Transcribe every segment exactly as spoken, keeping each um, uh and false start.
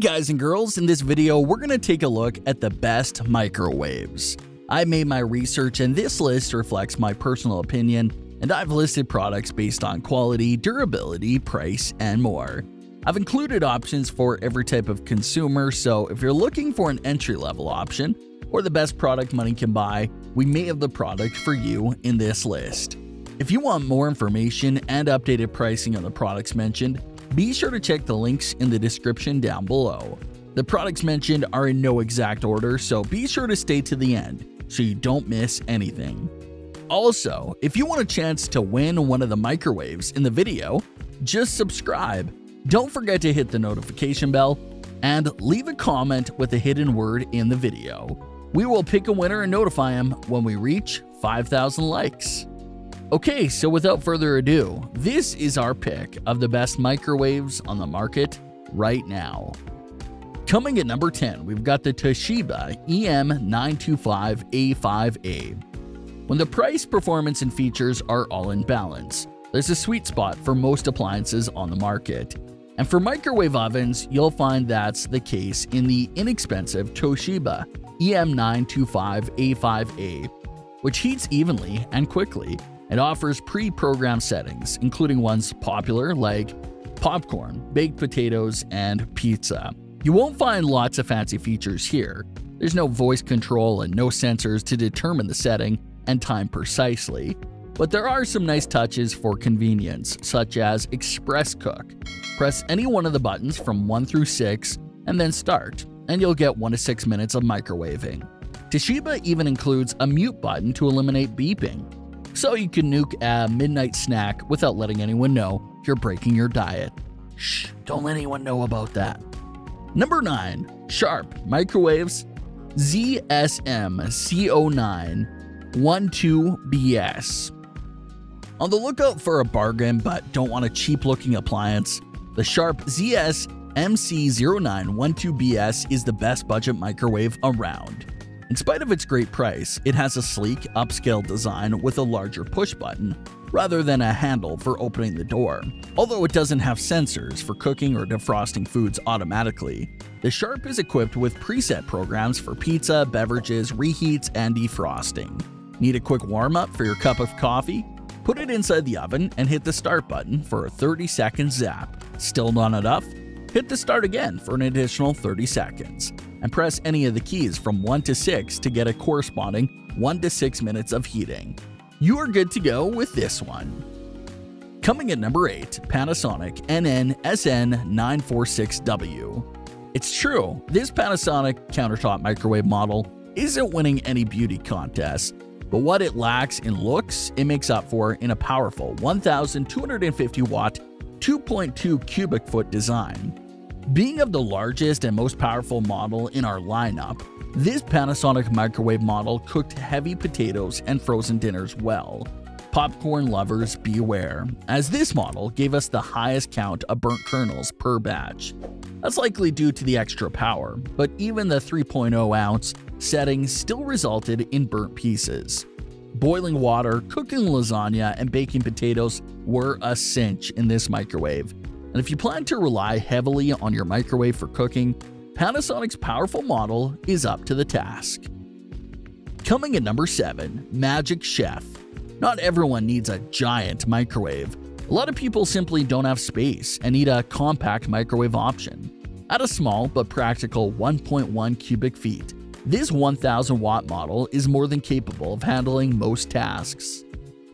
Hey guys and girls, in this video we're going to take a look at the best microwaves. I made my research and this list reflects my personal opinion, and I've listed products based on quality, durability, price, and more. I've included options for every type of consumer, so if you're looking for an entry-level option or the best product money can buy, we may have the product for you in this list. If you want more information and updated pricing on the products mentioned, be sure to check the links in the description down below. The products mentioned are in no exact order, so be sure to stay to the end so you don't miss anything. Also, if you want a chance to win one of the microwaves in the video, just subscribe. Don't forget to hit the notification bell and leave a comment with a hidden word in the video. We will pick a winner and notify him when we reach five thousand likes. Okay, so without further ado, this is our pick of the best microwaves on the market right now. Coming at number ten, we've got the Toshiba E M nine two five A five A. When the price, performance, and features are all in balance, there's a sweet spot for most appliances on the market. And for microwave ovens, you'll find that's the case in the inexpensive Toshiba E M nine two five A five A, which heats evenly and quickly. It offers pre-programmed settings, including ones popular like popcorn, baked potatoes, and pizza. You won't find lots of fancy features here. There's no voice control and no sensors to determine the setting and time precisely. But there are some nice touches for convenience, such as Express Cook. Press any one of the buttons from one through six and then start, and you'll get one to six minutes of microwaving. Toshiba even includes a mute button to eliminate beeping, so you can nuke a midnight snack without letting anyone know you're breaking your diet. Shh, don't let anyone know about that. Number nine. Sharp Microwaves Z S M C zero nine one two B S. On the lookout for a bargain but don't want a cheap-looking appliance, the Sharp Z S M C zero nine one two B S is the best budget microwave around. In spite of its great price, it has a sleek, upscale design with a larger push button rather than a handle for opening the door. Although it doesn't have sensors for cooking or defrosting foods automatically, the Sharp is equipped with preset programs for pizza, beverages, reheats, and defrosting. Need a quick warm-up for your cup of coffee? Put it inside the oven and hit the start button for a thirty second zap. Still not enough? Hit the start again for an additional thirty seconds. And press any of the keys from one to six to get a corresponding one to six minutes of heating. You are good to go with this one. Coming at number eight, Panasonic N N S N nine four six W. It's true, this Panasonic countertop microwave model isn't winning any beauty contests, but what it lacks in looks, it makes up for in a powerful one thousand two hundred fifty watt, two point two cubic foot design. Being of the largest and most powerful model in our lineup, this Panasonic microwave model cooked heavy potatoes and frozen dinners well. Popcorn lovers beware, as this model gave us the highest count of burnt kernels per batch. That's likely due to the extra power, but even the three point oh ounce setting still resulted in burnt pieces. Boiling water, cooking lasagna, and baking potatoes were a cinch in this microwave. And if you plan to rely heavily on your microwave for cooking, Panasonic's powerful model is up to the task. Coming at number seven, Magic Chef. Not everyone needs a giant microwave. A lot of people simply don't have space and need a compact microwave option. At a small but practical one point one cubic feet, this one thousand watt model is more than capable of handling most tasks.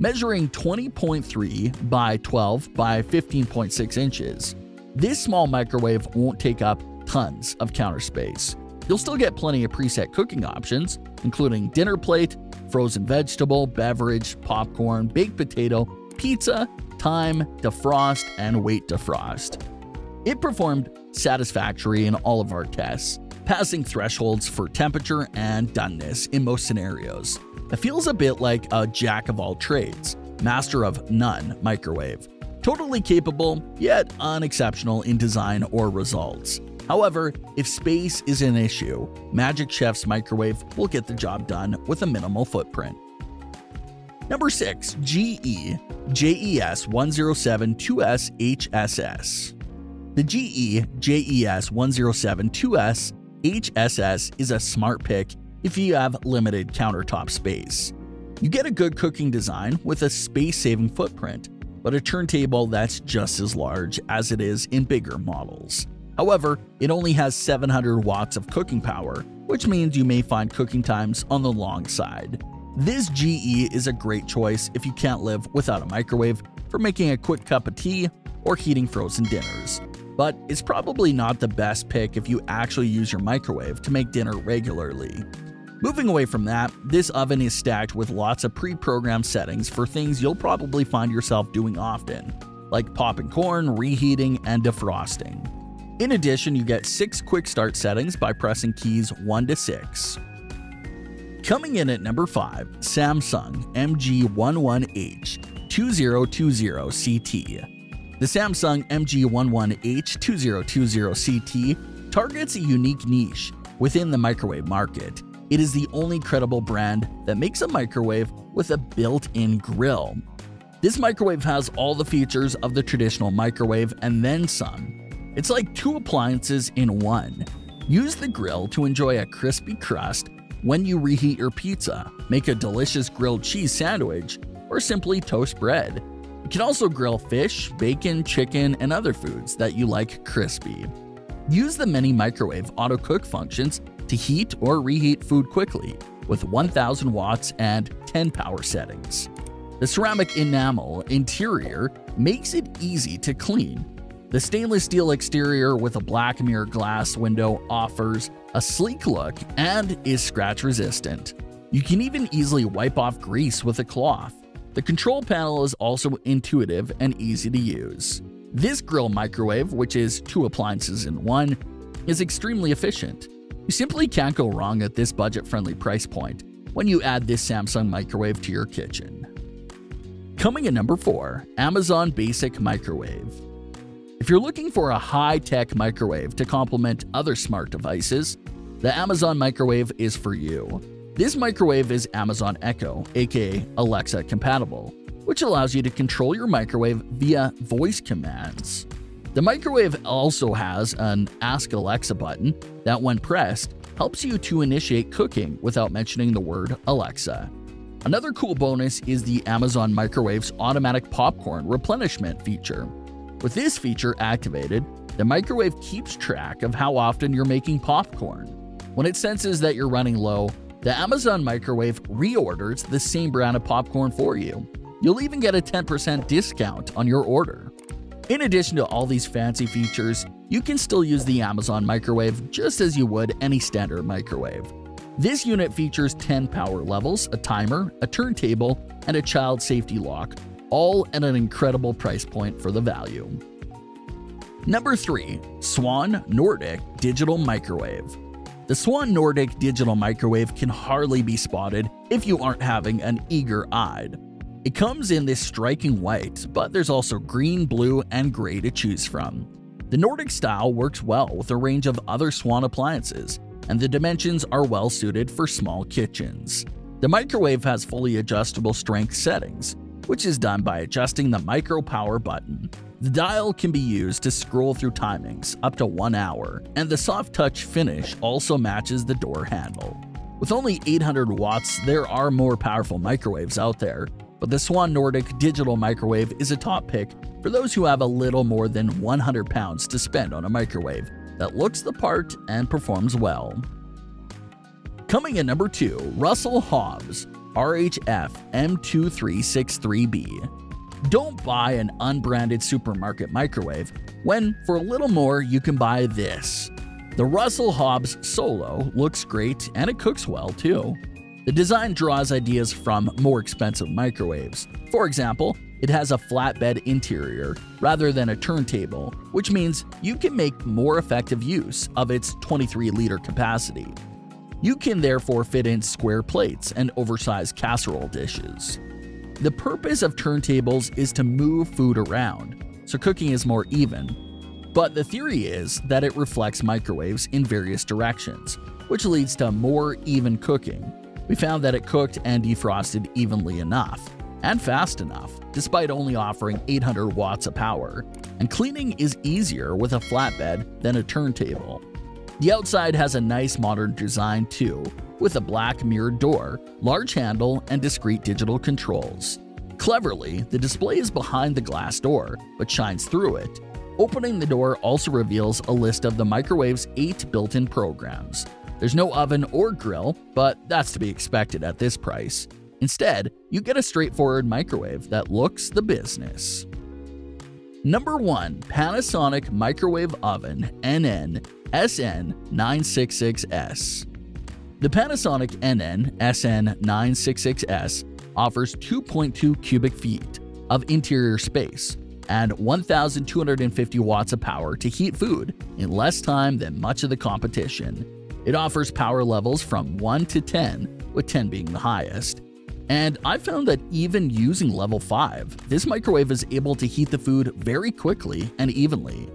Measuring twenty point three by twelve by fifteen point six inches, this small microwave won't take up tons of counter space. You'll still get plenty of preset cooking options, including dinner plate, frozen vegetable, beverage, popcorn, baked potato, pizza, time, defrost, and wait defrost. It performed satisfactory in all of our tests, passing thresholds for temperature and doneness in most scenarios. It feels a bit like a jack-of-all-trades, master-of-none microwave. Totally capable, yet unexceptional in design or results. However, if space is an issue, Magic Chef's microwave will get the job done with a minimal footprint. Number six. G E J E S one zero seven two S H S S. The G E J E S one zero seven two S H S S is a smart pick if you have limited countertop space. You get a good cooking design with a space-saving footprint, but a turntable that's just as large as it is in bigger models. However, it only has seven hundred watts of cooking power, which means you may find cooking times on the long side. This G E is a great choice if you can't live without a microwave for making a quick cup of tea or heating frozen dinners. But it's probably not the best pick if you actually use your microwave to make dinner regularly. Moving away from that, this oven is stacked with lots of pre-programmed settings for things you'll probably find yourself doing often, like popping corn, reheating, and defrosting. In addition, you get six quick start settings by pressing keys one to six. Coming in at number five, Samsung M G eleven H twenty twenty C T. The Samsung M G eleven H twenty twenty C T targets a unique niche within the microwave market. It is the only credible brand that makes a microwave with a built-in grill. This microwave has all the features of the traditional microwave and then some. It's like two appliances in one. Use the grill to enjoy a crispy crust when you reheat your pizza, make a delicious grilled cheese sandwich, or simply toast bread. You can also grill fish, bacon, chicken, and other foods that you like crispy. Use the many microwave auto-cook functions to heat or reheat food quickly with one thousand watts and ten power settings. The ceramic enamel interior makes it easy to clean. The stainless steel exterior with a black mirror glass window offers a sleek look and is scratch-resistant. You can even easily wipe off grease with a cloth. The control panel is also intuitive and easy to use. This grill microwave, which is two appliances in one, is extremely efficient. You simply can't go wrong at this budget-friendly price point when you add this Samsung microwave to your kitchen. Coming in number four, Amazon Basic Microwave. If you're looking for a high-tech microwave to complement other smart devices, the Amazon microwave is for you. This microwave is Amazon Echo, aka Alexa compatible, which allows you to control your microwave via voice commands. The microwave also has an Ask Alexa button that, when pressed, helps you to initiate cooking without mentioning the word Alexa. Another cool bonus is the Amazon microwave's automatic popcorn replenishment feature. With this feature activated, the microwave keeps track of how often you're making popcorn. When it senses that you're running low, the Amazon microwave reorders the same brand of popcorn for you. You'll even get a ten percent discount on your order. In addition to all these fancy features, you can still use the Amazon microwave just as you would any standard microwave. This unit features ten power levels, a timer, a turntable, and a child safety lock, all at an incredible price point for the value. Number three, Swan Nordic Digital Microwave. The Swan Nordic Digital Microwave can hardly be spotted if you aren't having an eager eye. It comes in this striking white, but there's also green, blue, and gray to choose from. The Nordic style works well with a range of other Swan appliances, and the dimensions are well suited for small kitchens. The microwave has fully adjustable strength settings, which is done by adjusting the micro power button. The dial can be used to scroll through timings up to one hour, and the soft touch finish also matches the door handle. With only eight hundred watts, there are more powerful microwaves out there, but the Swan Nordic Digital Microwave is a top pick for those who have a little more than one hundred pounds to spend on a microwave that looks the part and performs well. Coming in number two, Russell Hobbs R H F M two three six three B. Don't buy an unbranded supermarket microwave when, for a little more, you can buy this. The Russell Hobbs Solo looks great and it cooks well too. The design draws ideas from more expensive microwaves. For example, it has a flatbed interior rather than a turntable, which means you can make more effective use of its twenty-three liter capacity. You can therefore fit in square plates and oversized casserole dishes. The purpose of turntables is to move food around, so cooking is more even. But the theory is that it reflects microwaves in various directions, which leads to more even cooking. We found that it cooked and defrosted evenly enough, and fast enough, despite only offering eight hundred watts of power, and cleaning is easier with a flatbed than a turntable. The outside has a nice modern design too, with a black mirrored door, large handle, and discrete digital controls. Cleverly, the display is behind the glass door, but shines through it. Opening the door also reveals a list of the microwave's eight built-in programs. There's no oven or grill, but that's to be expected at this price. Instead, you get a straightforward microwave that looks the business. Number one. Panasonic Microwave Oven N N S N nine six six S. The Panasonic N N S N nine six six S offers two point two cubic feet of interior space and one thousand two hundred fifty watts of power to heat food in less time than much of the competition. It offers power levels from one to ten, with ten being the highest. And I found that even using level five, this microwave is able to heat the food very quickly and evenly.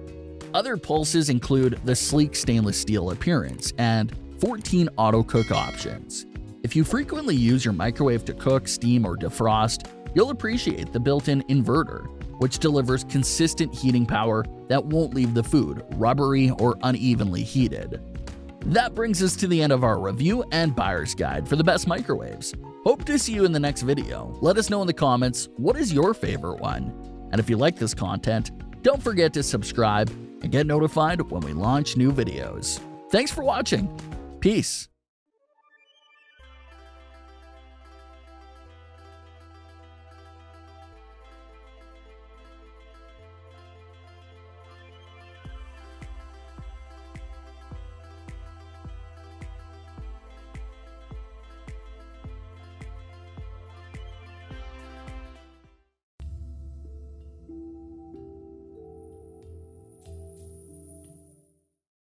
Other pulses include the sleek stainless steel appearance and fourteen auto-cook options. If you frequently use your microwave to cook, steam, or defrost, you'll appreciate the built-in inverter, which delivers consistent heating power that won't leave the food rubbery or unevenly heated. That brings us to the end of our review and buyer's guide for the best microwaves. Hope to see you in the next video. Let us know in the comments, what is your favorite one? And if you like this content, don't forget to subscribe and get notified when we launch new videos. Thanks for watching. Peace.